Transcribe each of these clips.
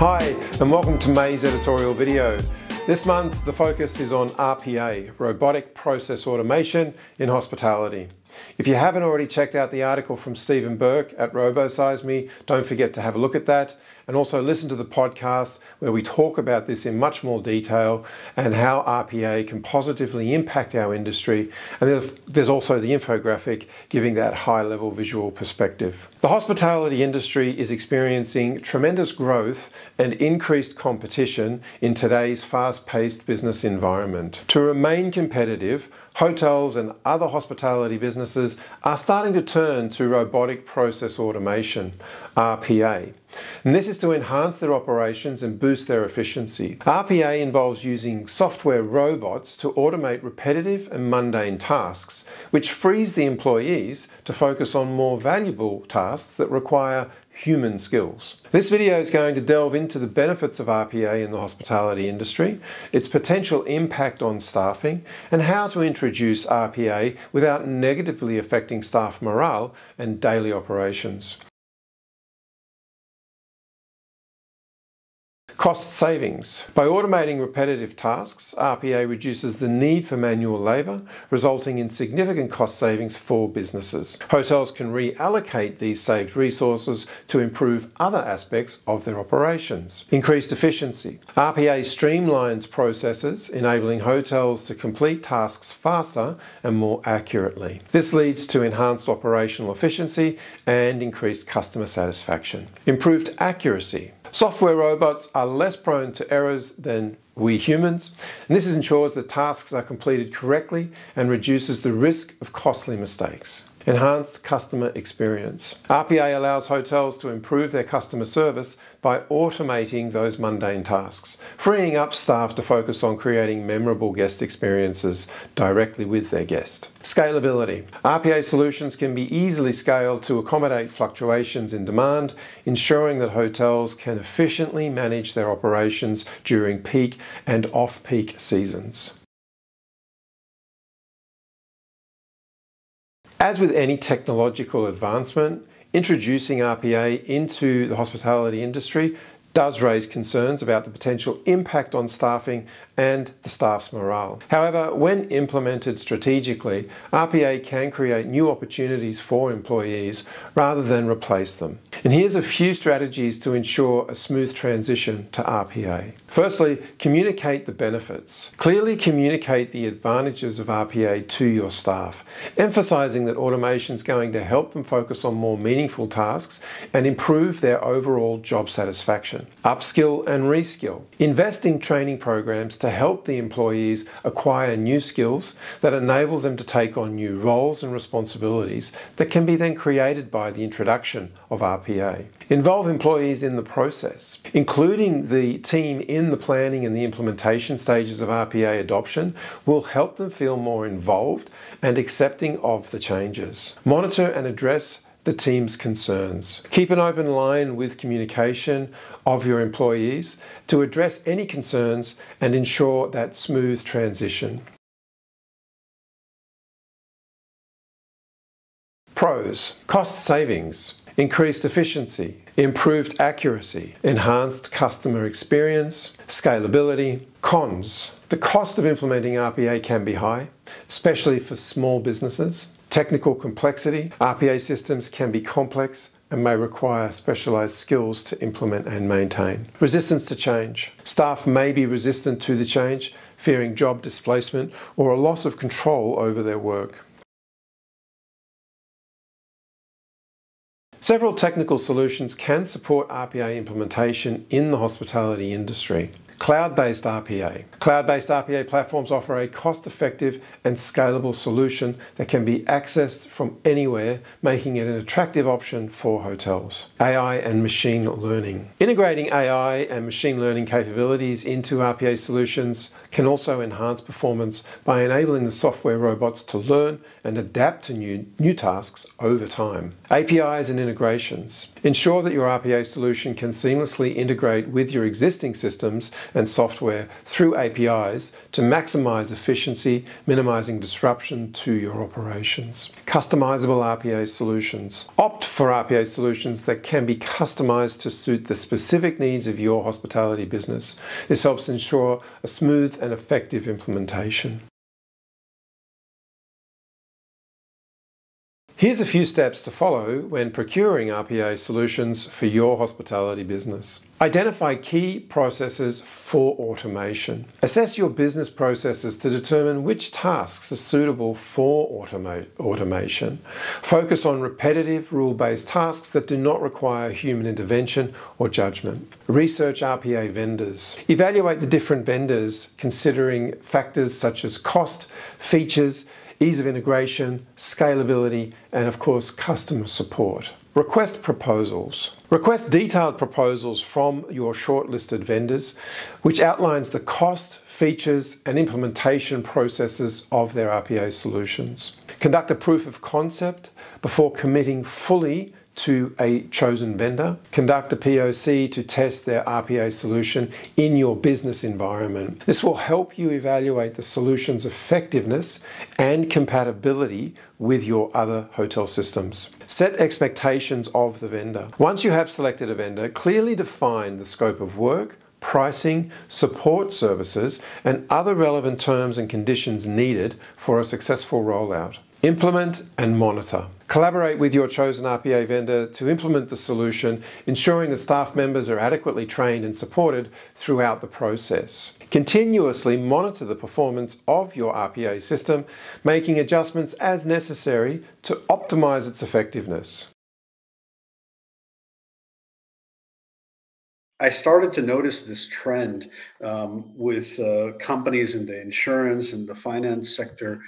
Hi, and welcome to May's editorial video. This month, the focus is on RPA, Robotic Process Automation in Hospitality. If you haven't already checked out the article from Stephen Burke at RoboSizeMe, don't forget to have a look at that, and also listen to the podcast where we talk about this in much more detail and how RPA can positively impact our industry. And there's also the infographic giving that high-level visual perspective. The hospitality industry is experiencing tremendous growth and increased competition in today's fast-paced business environment. To remain competitive, hotels and other hospitality businesses are starting to turn to robotic process automation, RPA. And this is to enhance their operations and boost their efficiency. RPA involves using software robots to automate repetitive and mundane tasks, which frees the employees to focus on more valuable tasks that require human skills. This video is going to delve into the benefits of RPA in the hospitality industry, its potential impact on staffing, and how to introduce RPA without negatively affecting staff morale and daily operations. Cost savings. By automating repetitive tasks, RPA reduces the need for manual labour, resulting in significant cost savings for businesses. Hotels can reallocate these saved resources to improve other aspects of their operations. Increased efficiency. RPA streamlines processes, enabling hotels to complete tasks faster and more accurately. This leads to enhanced operational efficiency and increased customer satisfaction. Improved accuracy. Software robots are less prone to errors than we humans, and this ensures that tasks are completed correctly and reduces the risk of costly mistakes. Enhanced customer experience. RPA allows hotels to improve their customer service by automating those mundane tasks, freeing up staff to focus on creating memorable guest experiences directly with their guest. Scalability. RPA solutions can be easily scaled to accommodate fluctuations in demand, ensuring that hotels can efficiently manage their operations during peak and off-peak seasons. As with any technological advancement, introducing RPA into the hospitality industry does raise concerns about the potential impact on staffing and the staff's morale. However, when implemented strategically, RPA can create new opportunities for employees rather than replace them. And here's a few strategies to ensure a smooth transition to RPA. Firstly, communicate the benefits. Clearly communicate the advantages of RPA to your staff, emphasizing that automation is going to help them focus on more meaningful tasks and improve their overall job satisfaction. Upskill and reskill. Invest in training programs to help the employees acquire new skills that enables them to take on new roles and responsibilities that can be then created by the introduction of RPA. Involve employees in the process, including the team in the planning and the implementation stages of RPA adoption will help them feel more involved and accepting of the changes. Monitor and address the team's concerns. Keep an open line with communication of your employees to address any concerns and ensure that smooth transition. Pros. Cost savings. Increased efficiency, improved accuracy, enhanced customer experience, scalability. Cons. The cost of implementing RPA can be high, especially for small businesses. Technical complexity. RPA systems can be complex and may require specialized skills to implement and maintain. Resistance to change. Staff may be resistant to the change, fearing job displacement or a loss of control over their work. Several technical solutions can support RPA implementation in the hospitality industry. Cloud-based RPA. Cloud-based RPA platforms offer a cost-effective and scalable solution that can be accessed from anywhere, making it an attractive option for hotels. AI and machine learning. Integrating AI and machine learning capabilities into RPA solutions can also enhance performance by enabling the software robots to learn and adapt to new tasks over time. APIs and integrations. Ensure that your RPA solution can seamlessly integrate with your existing systems and software through APIs to maximize efficiency, minimizing disruption to your operations. Customizable RPA solutions. Opt for RPA solutions that can be customized to suit the specific needs of your hospitality business. This helps ensure a smooth and effective implementation. Here's a few steps to follow when procuring RPA solutions for your hospitality business. Identify key processes for automation. Assess your business processes to determine which tasks are suitable for automation. Focus on repetitive, rule-based tasks that do not require human intervention or judgment. Research RPA vendors. Evaluate the different vendors, considering factors such as cost, features, ease of integration, scalability, and of course, customer support. Request proposals. Request detailed proposals from your shortlisted vendors, which outlines the cost, features, and implementation processes of their RPA solutions. Conduct a proof of concept before committing fully to a chosen vendor. Conduct a POC to test their RPA solution in your business environment. This will help you evaluate the solution's effectiveness and compatibility with your other hotel systems. Set expectations of the vendor. Once you have selected a vendor, clearly define the scope of work, pricing, support services, and other relevant terms and conditions needed for a successful rollout. Implement and monitor. Collaborate with your chosen RPA vendor to implement the solution, ensuring that staff members are adequately trained and supported throughout the process. Continuously monitor the performance of your RPA system, making adjustments as necessary to optimize its effectiveness. I started to notice this trend with companies in the insurance and the finance sector,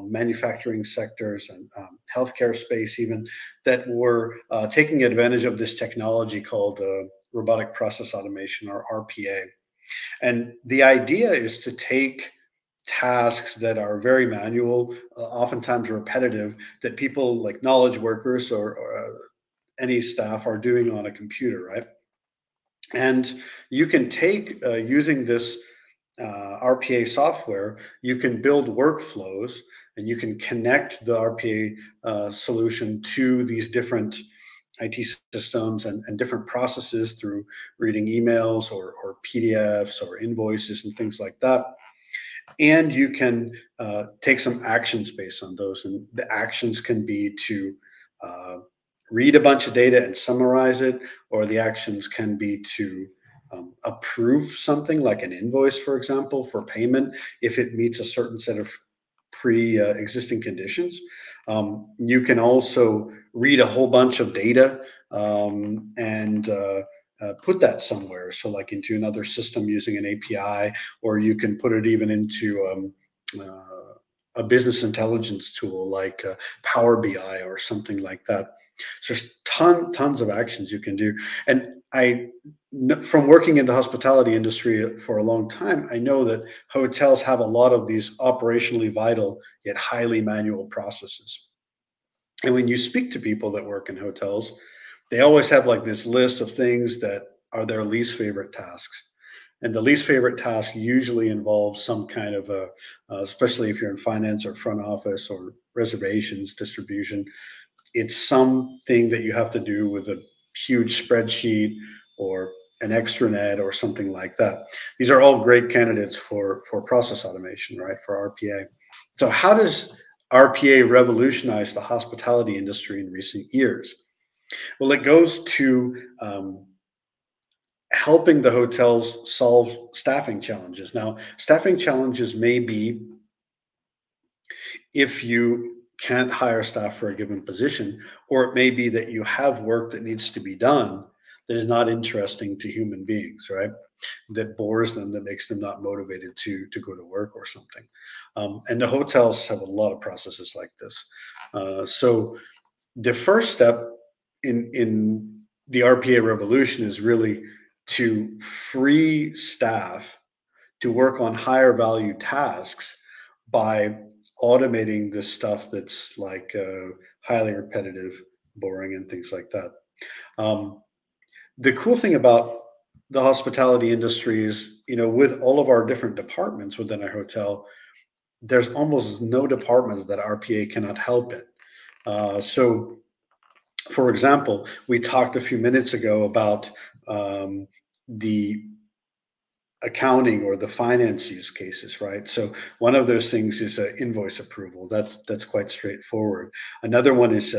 manufacturing sectors, and healthcare space even, that were taking advantage of this technology called robotic process automation, or RPA. And the idea is to take tasks that are very manual, oftentimes repetitive, that people like knowledge workers or any staff are doing on a computer, right? And you can take, using this RPA software, you can build workflows and you can connect the RPA solution to these different IT systems and different processes through reading emails or PDFs or invoices and things like that. And you can take some actions based on those. And the actions can be to read a bunch of data and summarize it, or the actions can be to approve something like an invoice, for example, for payment, if it meets a certain set of pre-existing conditions. You can also read a whole bunch of data and put that somewhere. So like into another system using an API, or you can put it even into a business intelligence tool like Power BI or something like that. So there's tons of actions you can do. And from working in the hospitality industry for a long time, I know that hotels have a lot of these operationally vital yet highly manual processes. And when you speak to people that work in hotels, they always have like this list of things that are their least favorite tasks. And the least favorite task usually involves some kind of a, especially if you're in finance or front office or reservations, distribution, it's something that you have to do with a huge spreadsheet or an extranet or something like that. These are all great candidates for process automation, right, for RPA. So how does RPA revolutionize the hospitality industry in recent years? Well, it goes to helping the hotels solve staffing challenges. Now, staffing challenges may be if you can't hire staff for a given position, or it may be that you have work that needs to be done that is not interesting to human beings, right? That bores them, that makes them not motivated to go to work or something. And the hotels have a lot of processes like this. So the first step in the RPA revolution is really to free staff to work on higher value tasks by automating this stuff that's like highly repetitive, boring, and things like that. The cool thing about the hospitality industries, you know, with all of our different departments within a hotel, there's almost no departments that RPA cannot help in. So, for example, we talked a few minutes ago about the accounting or the finance use cases, right? So one of those things is invoice approval. That's quite straightforward. Another one is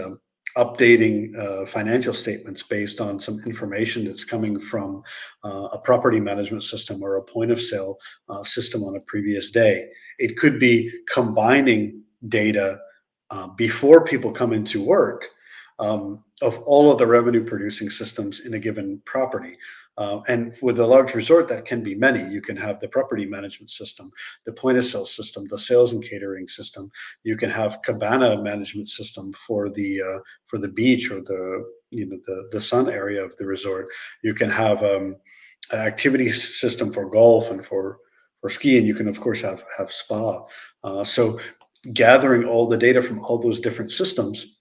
updating financial statements based on some information that's coming from a property management system or a point of sale system on a previous day. It could be combining data before people come into work of all of the revenue producing systems in a given property. And with a large resort, that can be many. You can have the property management system, the point of sale system, the sales and catering system. You can have cabana management system for the beach or the, you know, the sun area of the resort. You can have an activity system for golf and for skiing. You can of course have spa. So gathering all the data from all those different systems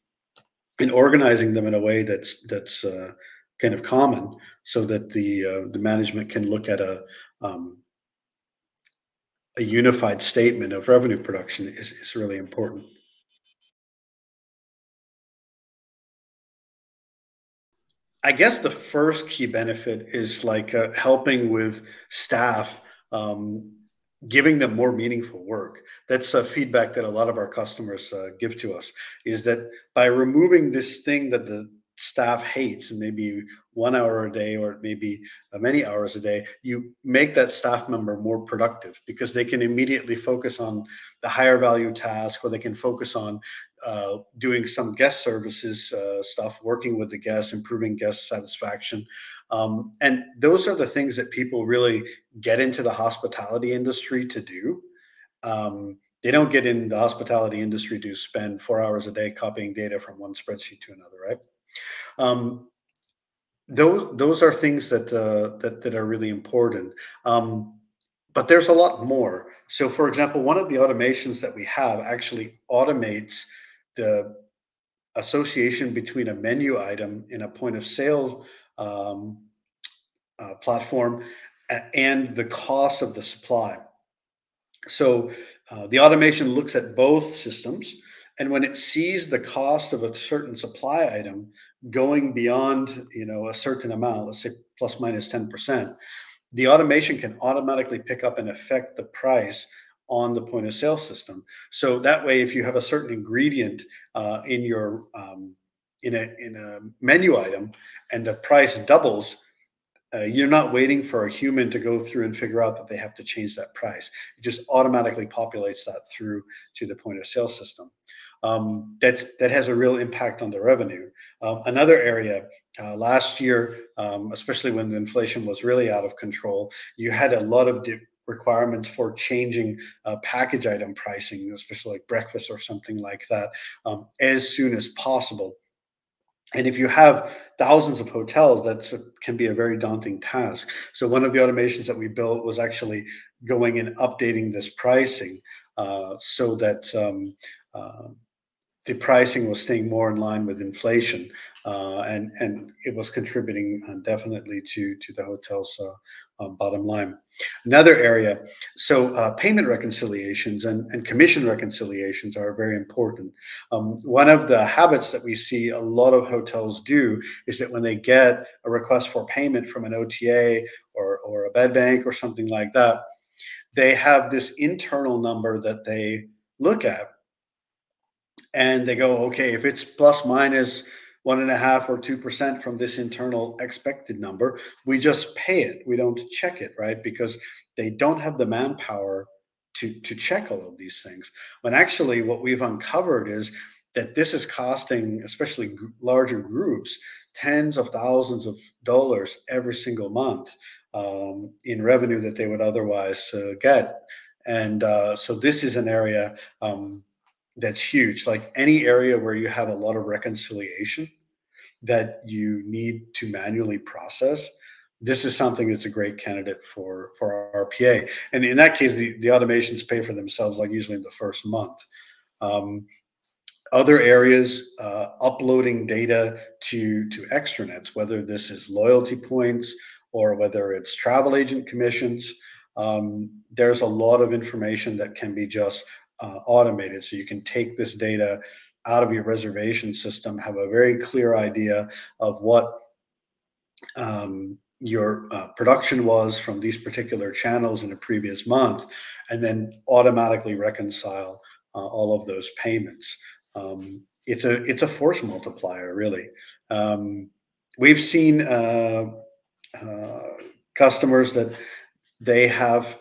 and organizing them in a way that's kind of common, so that the management can look at a unified statement of revenue production is really important. I guess the first key benefit is like helping with staff, giving them more meaningful work. That's a feedback that a lot of our customers give to us, is that by removing this thing that the staff hates, and maybe 1 hour a day or maybe many hours a day, you make that staff member more productive because they can immediately focus on the higher value task, or they can focus on doing some guest services stuff, working with the guests, improving guest satisfaction. And those are the things that people really get into the hospitality industry to do. They don't get in the hospitality industry to spend 4 hours a day copying data from one spreadsheet to another, right? Those are things that, that are really important. But there's a lot more. So for example, one of the automations that we have actually automates the association between a menu item in a point of sale platform and the cost of the supply. So the automation looks at both systems. And when it sees the cost of a certain supply item going beyond, you know, a certain amount, let's say plus minus 10%, the automation can automatically pick up and affect the price on the point of sale system. So that way, if you have a certain ingredient in your in a menu item and the price doubles, you're not waiting for a human to go through and figure out that they have to change that price. It just automatically populates that through to the point of sale system. That has a real impact on the revenue. Another area, last year, especially when the inflation was really out of control, you had a lot of requirements for changing package item pricing, especially like breakfast or something like that, as soon as possible. And if you have thousands of hotels, that can be a very daunting task. So one of the automations that we built was actually going and updating this pricing so that the pricing was staying more in line with inflation, and it was contributing definitely to the hotel's bottom line. Another area, so payment reconciliations and commission reconciliations are very important. One of the habits that we see a lot of hotels do is that when they get a request for payment from an OTA or a bed bank or something like that, they have this internal number that they look at. And they go, okay, if it's plus minus 1.5% or 2% from this internal expected number, we just pay it. We don't check it, right? Because they don't have the manpower to check all of these things. When actually what we've uncovered is that this is costing, especially larger groups, tens of thousands of dollars every single month in revenue that they would otherwise get. And so this is an area that's huge. Like any area where you have a lot of reconciliation that you need to manually process, this is something that's a great candidate for RPA. And in that case, the automations pay for themselves, like usually in the first month. Other areas, uploading data to extranets, whether this is loyalty points or whether it's travel agent commissions, there's a lot of information that can be just automated. So you can take this data out of your reservation system, have a very clear idea of what your production was from these particular channels in a previous month, and then automatically reconcile all of those payments. It's a force multiplier, really. We've seen customers that they have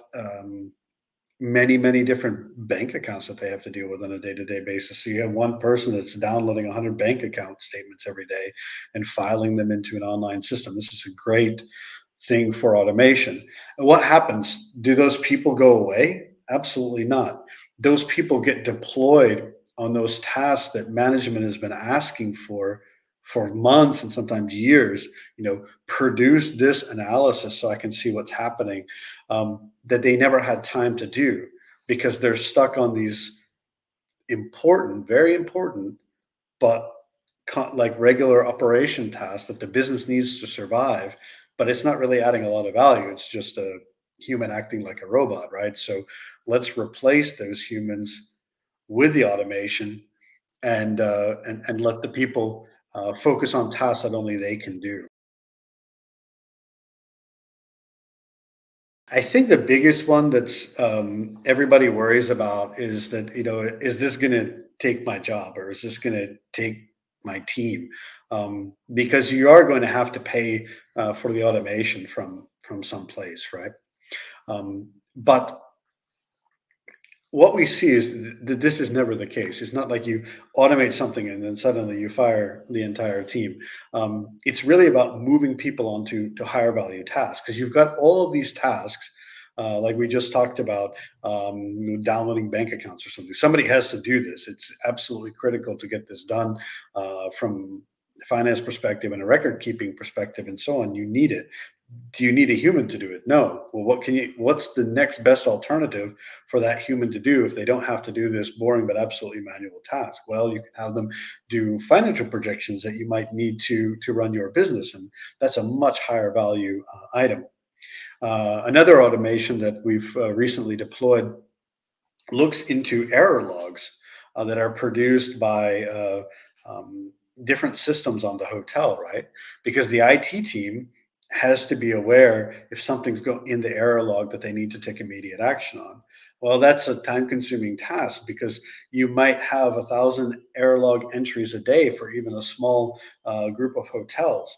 many different bank accounts that they have to deal with on a day-to-day basis. So you have one person that's downloading 100 bank account statements every day and filing them into an online system. This is a great thing for automation. And what happens? Do those people go away? Absolutely not. Those people get deployed on those tasks that management has been asking for months and sometimes years. You know, produce this analysis so I can see what's happening, that they never had time to do because they're stuck on these important, very important, but like regular operation tasks that the business needs to survive, but it's not really adding a lot of value. It's just a human acting like a robot, right? So let's replace those humans with the automation and let the people focus on tasks that only they can do. I think the biggest one that's everybody worries about is that, you know, is this going to take my job, or is this going to take my team? Because you are going to have to pay for the automation from someplace, right? But what we see is that this is never the case. It's not like you automate something and then suddenly you fire the entire team. It's really about moving people onto to higher value tasks, because you've got all of these tasks, like we just talked about, you know, downloading bank accounts or something. Somebody has to do this. It's absolutely critical to get this done from a finance perspective and a record keeping perspective and so on. You need it. Do you need a human to do it? No. Well, what's the next best alternative for that human to do if they don't have to do this boring but absolutely manual task? Well, you can have them do financial projections that you might need to run your business, and that's a much higher value item. Another automation that we've recently deployed looks into error logs that are produced by different systems on the hotel, right? Because the IT team has to be aware if something's going in the error log that they need to take immediate action on. Well, that's a time-consuming task, because you might have 1,000 error log entries a day for even a small group of hotels.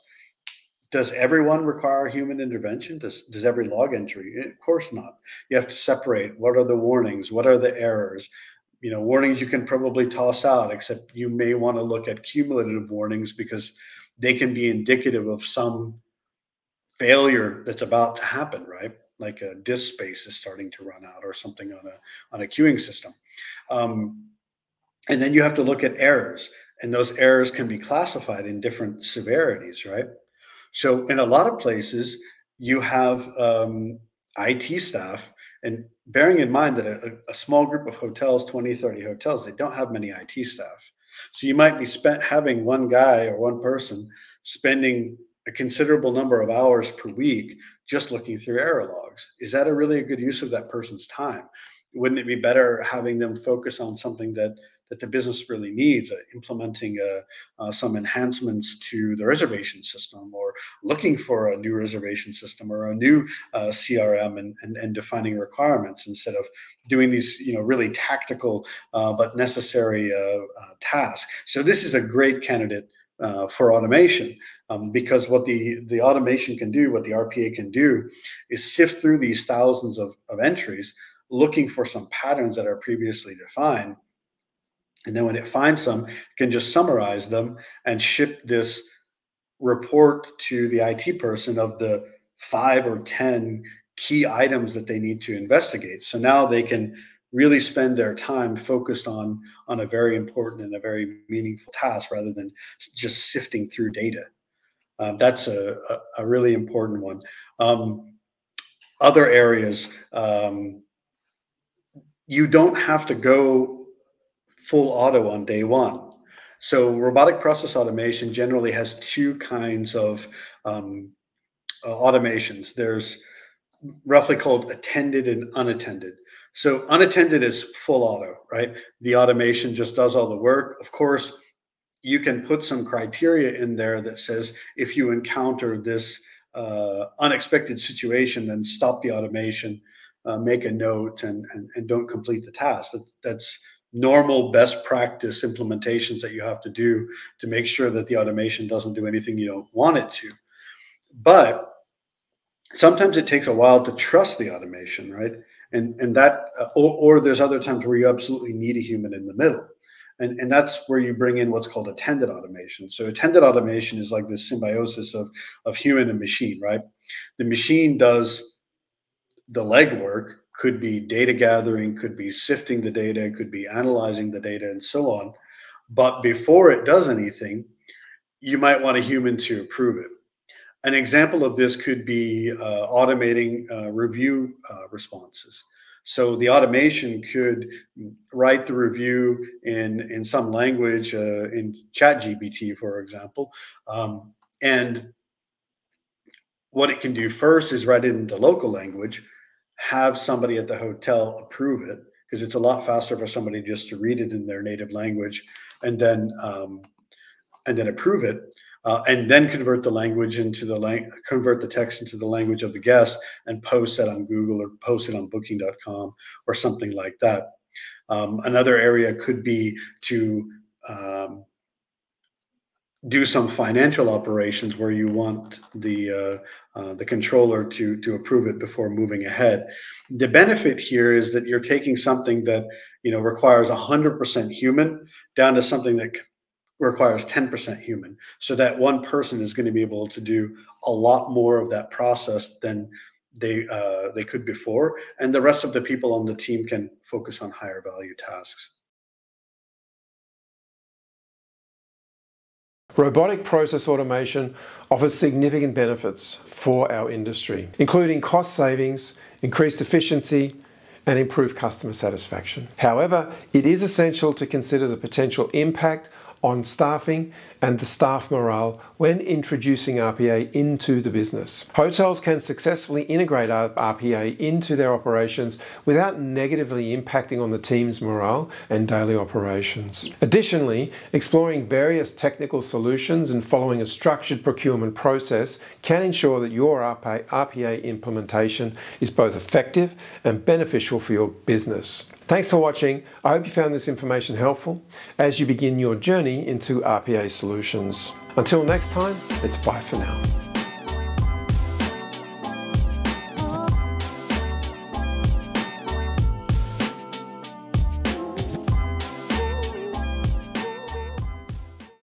Does everyone require human intervention? Does every log entry? Of course not. You have to separate what are the warnings, what are the errors. You know, warnings you can probably toss out, except you may want to look at cumulative warnings, because they can be indicative of some failure that's about to happen, right? Like a disk space is starting to run out or something on a queuing system. And then you have to look at errors, and those errors can be classified in different severities, right? So in a lot of places, you have IT staff, and bearing in mind that a small group of hotels, 20, 30 hotels, they don't have many IT staff. So you might be having one guy or one person spending a considerable number of hours per week just looking through error logs. Is that a good use of that person's time? Wouldn't it be better having them focus on something that the business really needs, implementing some enhancements to the reservation system, or looking for a new reservation system or a new CRM and defining requirements, instead of doing these, you know, really tactical but necessary tasks? So this is a great candidate for automation, because what the automation can do, what the RPA can do, is sift through these thousands of entries, looking for some patterns that are previously defined. And then when it finds some, it can just summarize them and ship this report to the IT person of the 5 or 10 key items that they need to investigate. So now they can really spend their time focused on a very important and a very meaningful task, rather than just sifting through data. That's a really important one. Other areas, you don't have to go full auto on day one. So robotic process automation generally has two kinds of automations. There's roughly called attended and unattended. So unattended is full auto, right? The automation just does all the work. Of course, you can put some criteria in there that says, if you encounter this unexpected situation, then stop the automation, make a note, and don't complete the task. That's normal best practice implementations that you have to do to make sure that the automation doesn't do anything you don't want it to. But sometimes it takes a while to trust the automation, right? And that, or there's other times where you absolutely need a human in the middle. And that's where you bring in what's called attended automation. So attended automation is like this symbiosis of human and machine, right? The machine does the legwork, could be data gathering, could be sifting the data, could be analyzing the data, and so on. But before it does anything, you might want a human to approve it. An example of this could be automating review responses. So the automation could write the review in some language, in ChatGPT, for example. And what it can do first is write it in the local language, have somebody at the hotel approve it, because it's a lot faster for somebody just to read it in their native language and then approve it. And then convert the language into the convert the text into the language of the guest and post that on Google or post it on booking.com or something like that. Another area could be to do some financial operations where you want the controller to approve it before moving ahead. The benefit here is that you're taking something that requires 100% human down to something that requires 10% human. So that one person is going to be able to do a lot more of that process than they could before. And the rest of the people on the team can focus on higher value tasks. Robotic process automation offers significant benefits for our industry, including cost savings, increased efficiency, and improved customer satisfaction. However, it is essential to consider the potential impact on staffing and the staff morale when introducing RPA into the business. Hotels can successfully integrate RPA into their operations without negatively impacting on the team's morale and daily operations. Additionally, exploring various technical solutions and following a structured procurement process can ensure that your RPA implementation is both effective and beneficial for your business. Thanks for watching. I hope you found this information helpful as you begin your journey into RPA solutions. Until next time, it's bye for now.